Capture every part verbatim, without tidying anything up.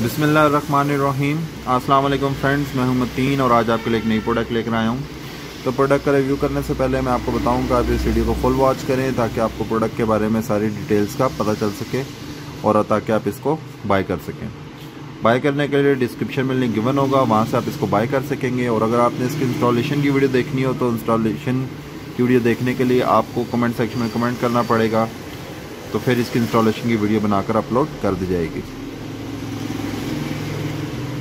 बिस्मिल्लाहिर्रहमानिर्रहीम। अस्सलाम वालेकुम फ्रेंड्स, मैं हूं मतीन और आज आपके लिए एक नई प्रोडक्ट लेकर आया हूं। तो प्रोडक्ट का रिव्यू करने से पहले मैं आपको बताऊंगा आप इस वीडियो को फुल वॉच करें ताकि आपको प्रोडक्ट के बारे में सारी डिटेल्स का पता चल सके और ताकि आप इसको बाय कर सकें। बाय करने के लिए डिस्क्रिप्शन में लिंक गिवन होगा, वहाँ से आप इसको बाय कर सकेंगे। और अगर आपने इसकी इंस्टॉलेशन की वीडियो देखनी हो तो इंस्टॉलेशन की वीडियो देखने के लिए आपको कमेंट सेक्शन में कमेंट करना पड़ेगा, तो फिर इसकी इंस्टॉलेशन की वीडियो बनाकर अपलोड कर दी जाएगी।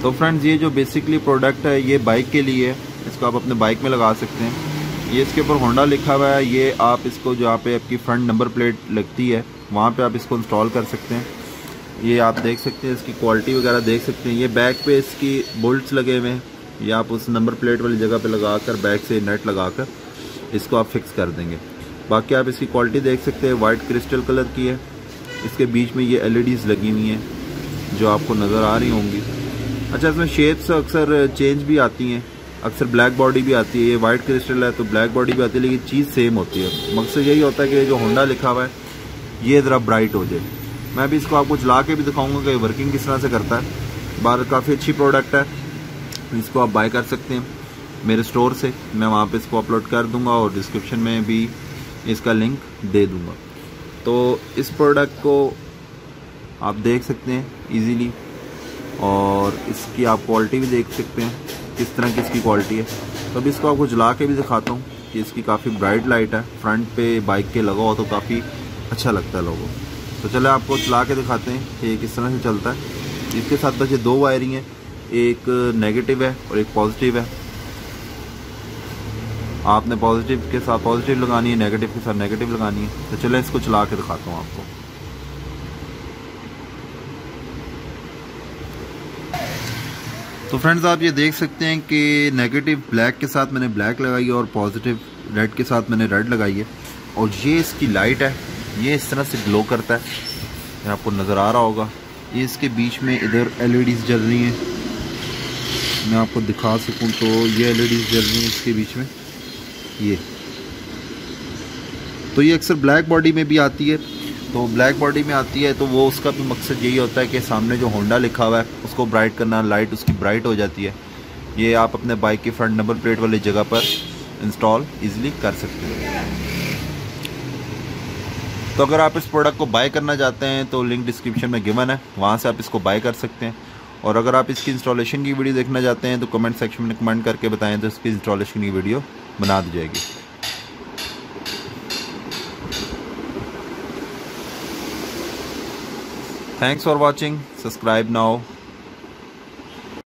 तो फ्रेंड्स, ये जो बेसिकली प्रोडक्ट है ये बाइक के लिए है, इसको आप अपने बाइक में लगा सकते हैं। ये इसके ऊपर होंडा लिखा हुआ है, ये आप इसको जहाँ पे आपकी फ्रंट नंबर प्लेट लगती है वहाँ पे आप इसको इंस्टॉल कर सकते हैं। ये आप देख सकते हैं, इसकी क्वालिटी वगैरह देख सकते हैं। ये बैक पे इसकी बोल्ट्स लगे हुए हैं, ये आप उस नंबर प्लेट वाली जगह पर लगा कर बैक से नेट लगा कर इसको आप फिक्स कर देंगे। बाकी आप इसकी क्वालिटी देख सकते हैं, वाइट क्रिस्टल कलर की है। इसके बीच में ये एल ई डीज़ लगी हुई हैं जो आपको नज़र आ रही होंगी। अच्छा, इसमें शेप्स अक्सर चेंज भी आती हैं, अक्सर ब्लैक बॉडी भी आती है। ये वाइट क्रिस्टल है तो ब्लैक बॉडी भी आती है, लेकिन चीज़ सेम होती है। मकसद यही होता है कि जो होंडा लिखा हुआ है ये ज़रा ब्राइट हो जाए। मैं भी इसको आपको चला के भी दिखाऊंगा कि वर्किंग किस तरह से करता है। बाहर काफ़ी अच्छी प्रोडक्ट है, इसको आप बाय कर सकते हैं मेरे स्टोर से। मैं वहाँ पर इसको अपलोड कर दूँगा और डिस्क्रिप्शन में भी इसका लिंक दे दूँगा। तो इस प्रोडक्ट को आप देख सकते हैं ईजीली और इसकी आप क्वालिटी भी देख सकते हैं किस तरह की इसकी क्वालिटी है। तो अब इसको आपको जला के भी दिखाता हूँ कि इसकी काफ़ी ब्राइट लाइट है, फ्रंट पे बाइक के लगा हो तो काफ़ी अच्छा लगता है लोगों। तो चले आपको चला के दिखाते हैं कि किस तरह से चलता है। इसके साथ बस ये दो वायरिंग है, एक नेगेटिव है और एक पॉजिटिव है। आपने पॉजिटिव के साथ पॉजिटिव लगानी है, नेगेटिव के साथ नेगेटिव लगानी है। तो चले इसको चला के दिखाता हूँ आपको। तो फ्रेंड्स, आप ये देख सकते हैं कि नेगेटिव ब्लैक के साथ मैंने ब्लैक लगाई है और पॉजिटिव रेड के साथ मैंने रेड लगाई है। और ये इसकी लाइट है, ये इस तरह से ग्लो करता है, आपको नज़र आ रहा होगा। ये इसके बीच में इधर एलईडीज़ जल रही हैं, मैं आपको दिखा सकूं तो ये एलईडीज़ जल रही हैं इसके बीच में। ये तो ये अक्सर ब्लैक बॉडी में भी आती है, तो ब्लैक बॉडी में आती है तो वो उसका भी मकसद यही होता है कि सामने जो होंडा लिखा हुआ है उसको ब्राइट करना, लाइट उसकी ब्राइट हो जाती है। ये आप अपने बाइक की फ्रंट नंबर प्लेट वाली जगह पर इंस्टॉल इजीली कर सकते हैं। तो अगर आप इस प्रोडक्ट को बाय करना चाहते हैं तो लिंक डिस्क्रिप्शन में गिवन है, वहाँ से आप इसको बाय कर सकते हैं। और अगर आप इसकी इंस्टॉलेशन की वीडियो देखना चाहते हैं तो कमेंट सेक्शन में कमेंट करके बताएँ तो इसकी इंस्टॉलेशन की वीडियो बना दी जाएगी। Thanks for watching. Subscribe now.